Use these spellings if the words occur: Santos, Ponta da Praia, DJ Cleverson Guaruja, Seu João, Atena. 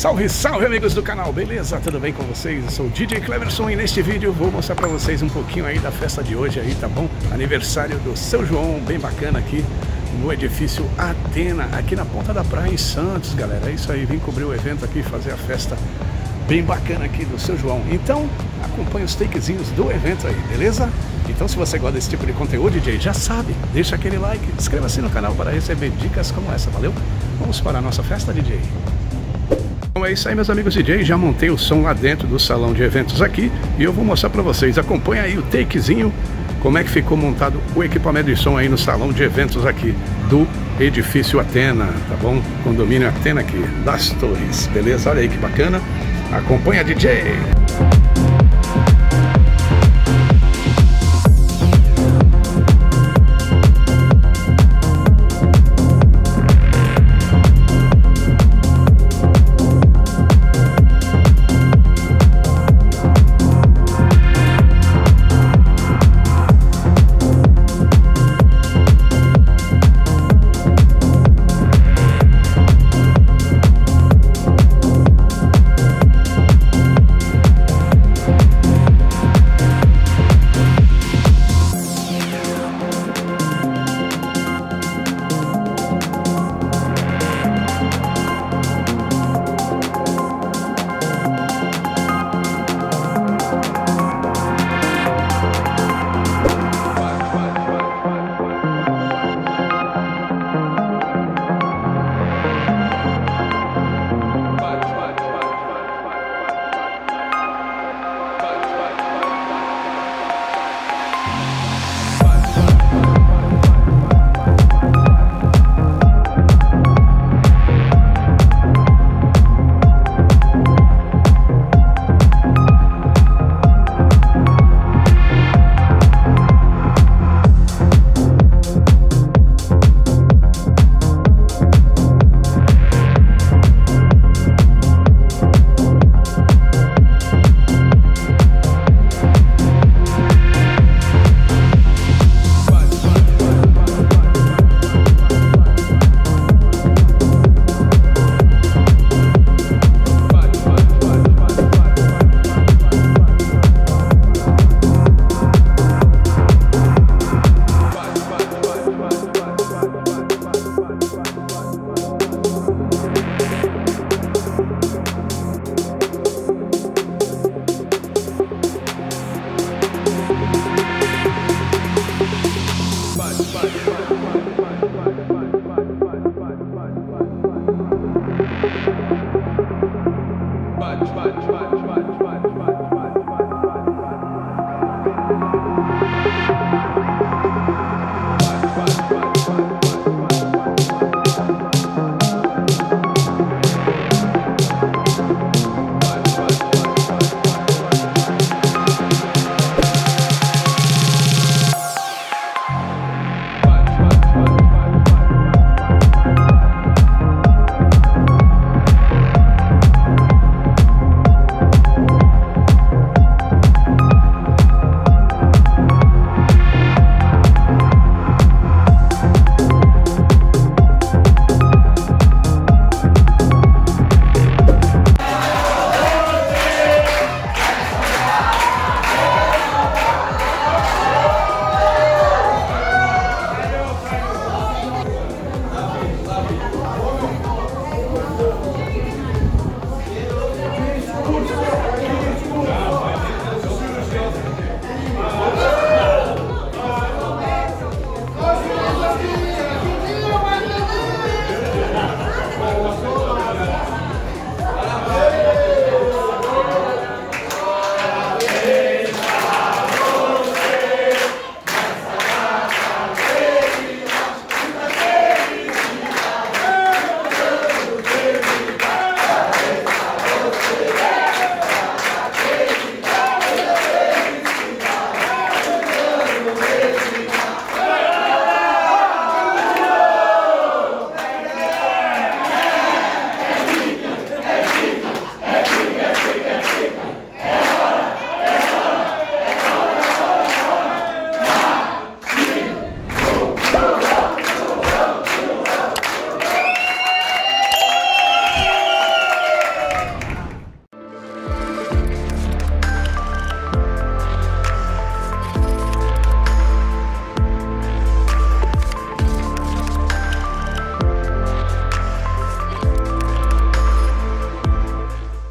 Salve, salve amigos do canal, beleza? Tudo bem com vocês? Eu sou o DJ Cleverson e neste vídeo vou mostrar pra vocês um pouquinho aí da festa de hoje aí, tá bom? Aniversário do Seu João, bem bacana aqui no edifício Atena, aqui na Ponta da Praia em Santos, galera. É isso aí, vim cobrir o evento aqui, fazer a festa bem bacana aqui do Seu João. Então, acompanha os takezinhos do evento aí, beleza? Então, se você gosta desse tipo de conteúdo, DJ, já sabe, deixa aquele like, inscreva-se no canal para receber dicas como essa, valeu? Vamos para a nossa festa, DJ. Então é isso aí, meus amigos DJ, já montei o som lá dentro do salão de eventos aqui e eu vou mostrar pra vocês, acompanha aí o takezinho, como é que ficou montado o equipamento de som aí no salão de eventos aqui do edifício Atena, tá bom? Condomínio Atena aqui, das Torres, beleza? Olha aí que bacana, acompanha DJ!